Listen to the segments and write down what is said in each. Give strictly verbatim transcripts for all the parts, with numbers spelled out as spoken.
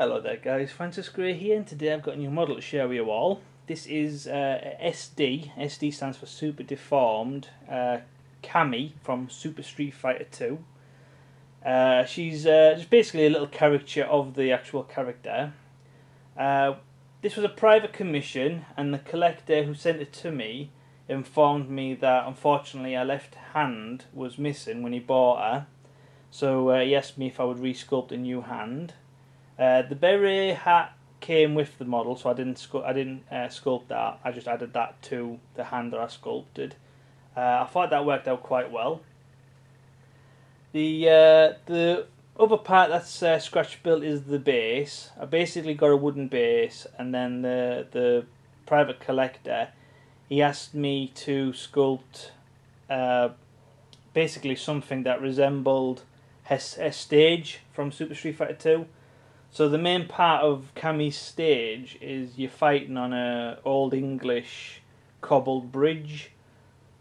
Hello there guys, Francis Gray here, and today I've got a new model to share with you all. This is uh, S D, S D stands for Super Deformed, uh, Cammy from Super Street Fighter two. Uh, she's uh, just basically a little caricature of the actual character. Uh, this was a private commission, and the collector who sent it to me informed me that unfortunately her left hand was missing when he bought her. So uh, he asked me if I would resculpt a new hand. Uh, the beret hat came with the model, so I didn't I didn't uh, sculpt that. I just added that to the hand that I sculpted. Uh, I thought that worked out quite well. The uh, the other part that's uh, scratch built is the base. I basically got a wooden base, and then the the private collector, he asked me to sculpt uh, basically something that resembled her stage from Super Street Fighter two. So the main part of Cammy's stage is you're fighting on a old English cobbled bridge.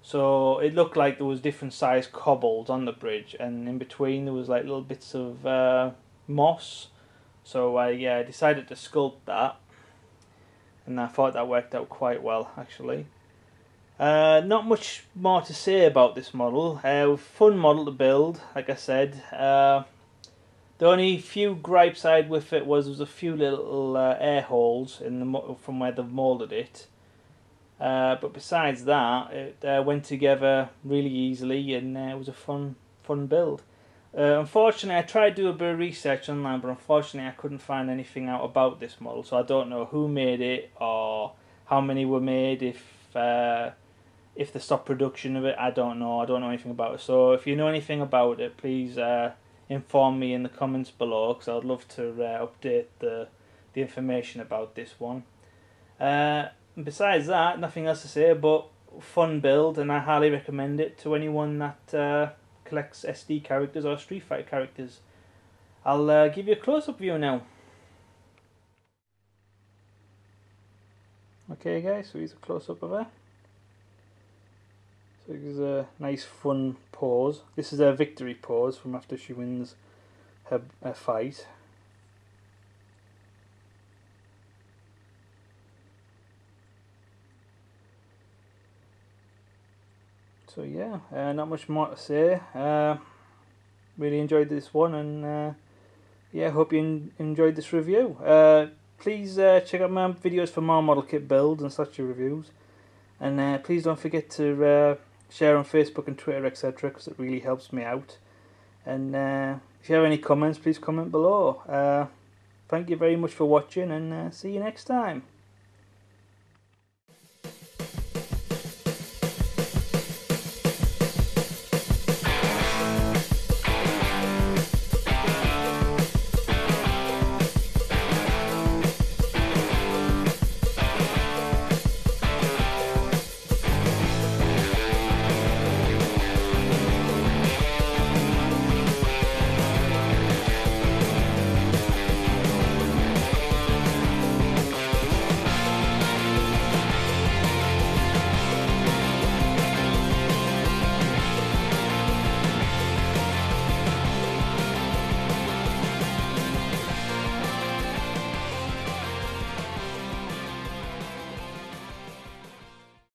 So it looked like there was different size cobbles on the bridge, and in between there was like little bits of uh, moss. So I yeah, decided to sculpt that, and I thought that worked out quite well actually. Uh, not much more to say about this model. Uh, fun model to build, like I said. Uh, The only few gripes I had with it was there was a few little uh, air holes in the from where they've moulded it. Uh, but besides that, it uh, went together really easily, and uh, it was a fun fun build. Uh, unfortunately, I tried to do a bit of research online, but unfortunately I couldn't find anything out about this model. So I don't know who made it or how many were made, if uh, if they stopped production of it. I don't know. I don't know anything about it. So if you know anything about it, please... Uh, inform me in the comments below, because I'd love to uh, update the the information about this one. Uh, besides that, nothing else to say, but fun build, and I highly recommend it to anyone that uh, collects S D characters or Street Fighter characters. I'll uh, give you a close-up view now. Okay guys, so here's a close-up of her. It was a nice fun pose. This is her victory pose from after she wins her, her fight. So yeah, uh, not much more to say. Uh, really enjoyed this one, and uh, yeah, hope you en enjoyed this review. Uh, please uh, check out my videos for more model kit builds and such reviews, and uh, please don't forget to uh, share on Facebook and Twitter, et cetera, because it really helps me out. And uh, if you have any comments, please comment below. Uh, thank you very much for watching, and uh, see you next time.